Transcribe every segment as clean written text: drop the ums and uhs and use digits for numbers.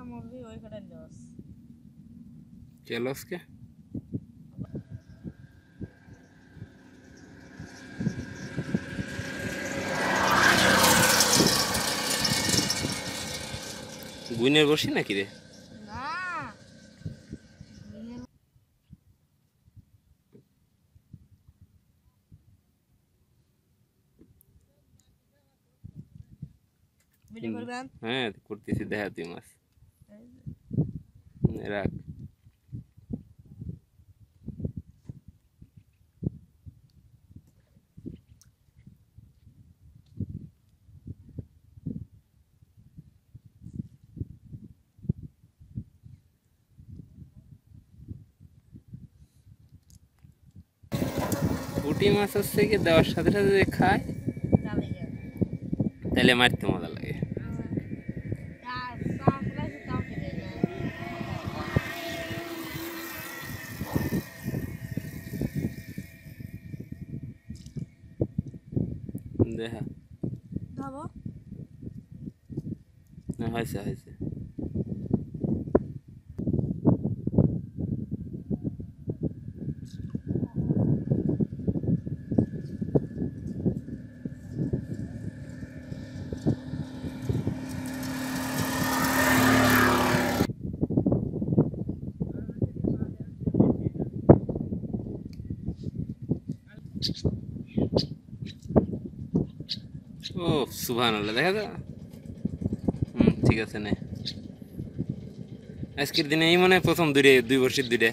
का मूवी ओई कड़े जोस केलोस के गुइनेर बसी ना कि रे ना ভিডিও করবেন হ্যাঁ করতেছি দেখাতি মাস রাখ পুটি মাছ আছে কি দেওয়ার সাথে সাথে খায় তাহলে মারতে মজা লাগে দেখা দাও না হইছে হইছে ओ सुभानअल्लाह देखा था ठीक है सने आज के दिन ही मने प्रथम दूरे दुई वर्षे दूरे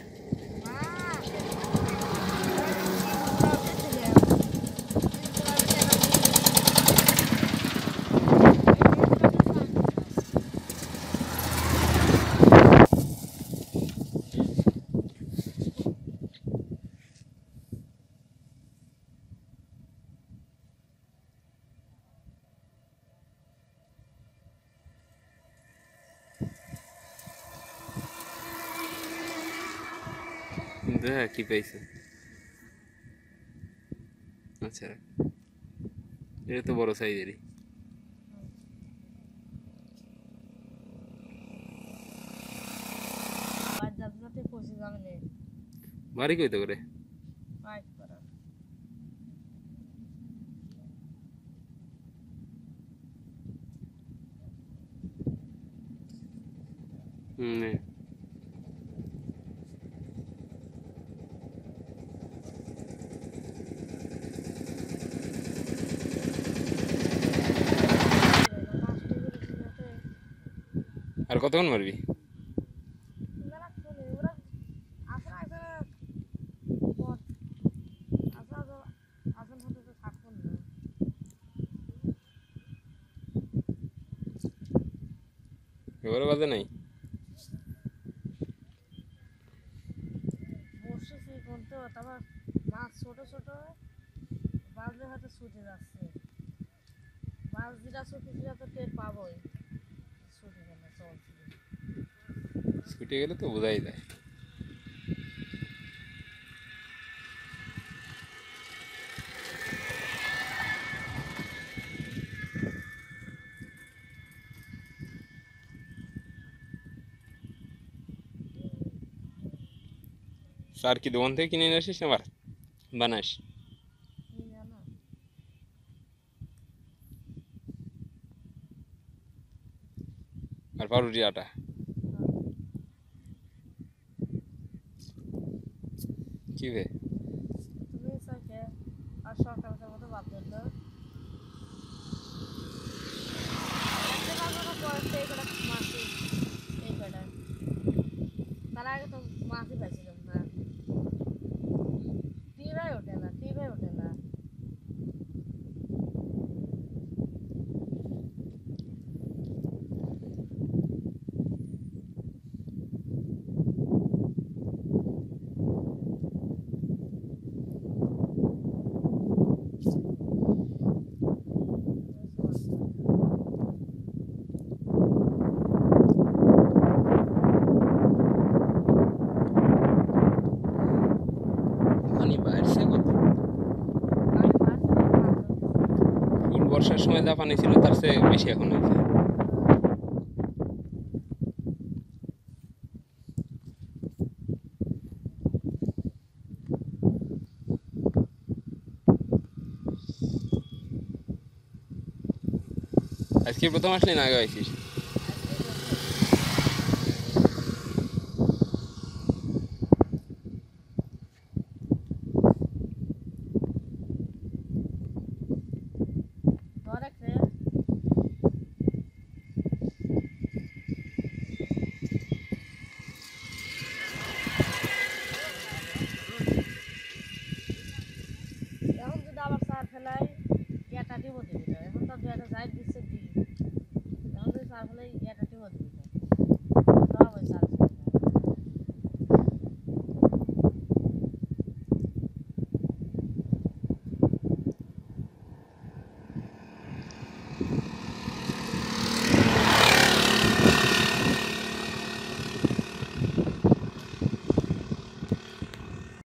देख की पैसे अच्छा ये तो बड़ा सही देरी बात जब जब तक कोशिश करने बारी कोई तो करे बात करा नहीं আর কতক্ষণ মারবি এবারে বাজে নাই ছোট ছোট বাজের হাতে ছুটে যাচ্ছে বাজ যেটা ছুটিটা তো টের পাবোই स्कूटी के लिए तो बुरा ही था। सार की दोन थे कि नहीं नशीश ने बार बनाश और पारुटी आटा की वे तुम्हें ऐसा क्या आशा करते हो तो बात करते हो ऐसे बातों को बोलते एक बार मासी एक बार तालाक तो मासी बची तो ना तीव्र होते ना वर्षार समय जा पानी तार से बेसि एखन আজকে প্রথম আসলেন আগে আইছিস?